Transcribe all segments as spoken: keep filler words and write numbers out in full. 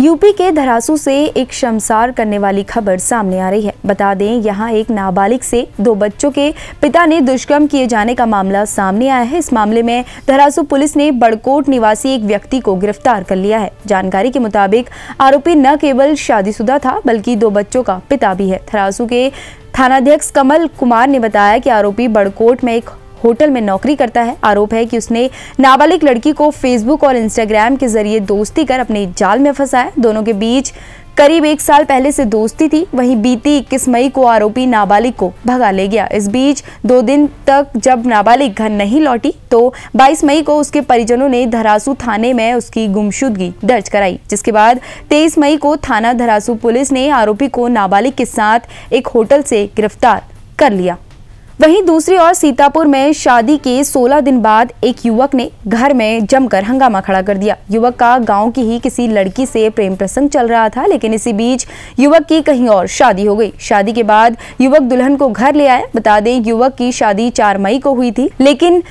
UP के धरासू से एक शर्मसार करने वाली खबर सामने आ रही है। बता दें, यहां एक नाबालिग से दो बच्चों के पिता ने दुष्कर्म किए जाने का मामला सामने आया है। इस मामले में धरासू पुलिस ने बड़कोट निवासी एक व्यक्ति को गिरफ्तार कर लिया है। जानकारी के मुताबिक आरोपी न केवल शादीशुदा था बल्कि दो बच्चों का पिता भी है। धरासू के थानाध्यक्ष कमल कुमार ने बताया कि आरोपी बड़कोट में एक होटल में नौकरी करता है। आरोप है कि उसने नाबालिग लड़की को फेसबुक और इंस्टाग्राम के जरिए दोस्ती कर अपने जाल में फंसाया। दोनों के बीच करीब एक साल पहले से दोस्ती थी। वहीं बीती इक्कीस मई को आरोपी नाबालिग को भगा ले गया। इस बीच दो दिन तक जब नाबालिग घर नहीं लौटी तो बाईस मई को उसके परिजनों ने धरासू थाने में उसकी गुमशुदगी दर्ज कराई, जिसके बाद तेईस मई को थाना धरासू पुलिस ने आरोपी को नाबालिग के साथ एक होटल से गिरफ्तार कर लिया। वहीं दूसरी ओर सीतापुर में शादी के सोलह दिन बाद एक युवक ने घर में जमकर हंगामा खड़ा कर दिया। युवक का गांव की ही किसी लड़की से प्रेम प्रसंग चल रहा था, लेकिन इसी बीच युवक की कहीं और शादी हो गई। शादी के बाद युवक दुल्हन को घर ले आया। बता दें, युवक की शादी चार मई को हुई थी, लेकिन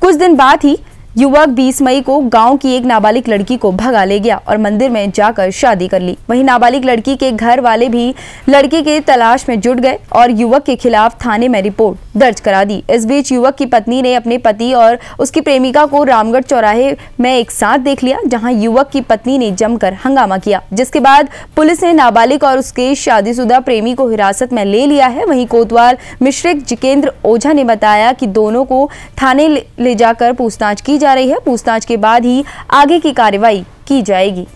कुछ दिन बाद ही युवक बीस मई को गांव की एक नाबालिग लड़की को भगा ले गया और मंदिर में जाकर शादी कर ली। वहीं नाबालिग लड़की के घर वाले भी लड़के के तलाश में जुट गए और युवक के खिलाफ थाने में रिपोर्ट दर्ज करा दी। इस बीच युवक की पत्नी ने अपने पति और उसकी प्रेमिका को रामगढ़ चौराहे में एक साथ देख लिया, जहाँ युवक की पत्नी ने जमकर हंगामा किया, जिसके बाद पुलिस ने नाबालिग और उसके शादीशुदा प्रेमी को हिरासत में ले लिया है। वहीं कोतवाल मिश्रिक जितेंद्र ओझा ने बताया कि दोनों को थाने ले जाकर पूछताछ की जा रही है। पूछताछ के बाद ही आगे की कार्रवाई की जाएगी।